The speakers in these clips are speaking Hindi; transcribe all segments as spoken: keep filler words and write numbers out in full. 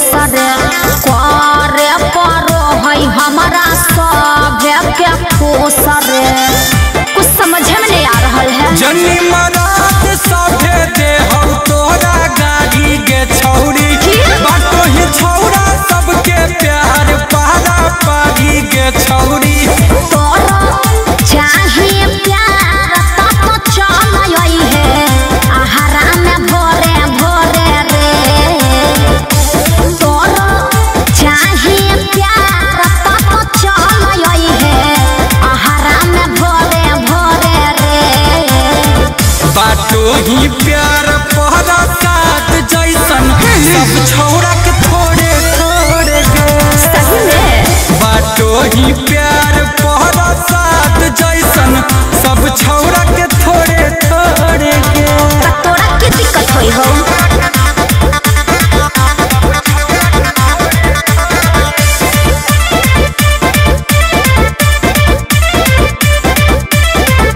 सरे करे परो है हमारा सब के पोसरे। कुछ समझे में नहीं आ रहा है। जन्नी मरात साथे दे हम तोरा गाड़ी के छौरी बाटो ही छौरा सबके प्यार पारा पागी के छौरी तोरा चाहिए प्यार तो चल आई है आहारा में भोरे भोरे रे तोरा चाहिए प्यार तो चल आई है आहारा में भोरे भोरे रे बाटो ही प्यार पहरा काट जैसन सब छोड़ा के थोड़े थोड़े बाटो ही प्यार पहरा साथ जैसन सब छोड़ा के थोड़े थोड़े के तोरा की दिक्कत होई हो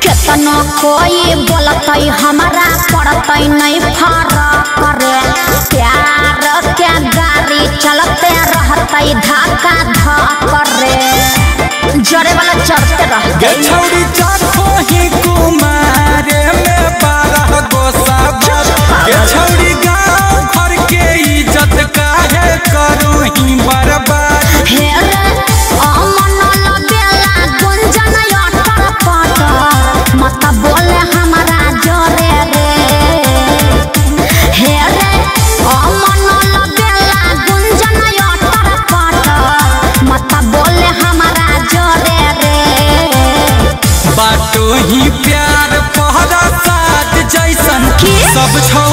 केतनो कोई बोलता ही हमारा पड़ता ही नहीं फारा करे प्यार के गाड़ी चलते रहता ही धाका धाकरे जरे वाला चढ़ते रहते छौड़ी चाखो ही कुमारे में बारह गो साबर के छौड़ी गाँव घर के इज्जत काहे करू ही बर्बाद हे रे अमन लगेला गुंजन अटर पटर मत बोले हमारा जोरे रे हे रे अमन लगेला गुंजन अटर पटर मत बोले हमारा जोरे रे बाटो ही प्यार पहरा साथ जैसन सब छोड़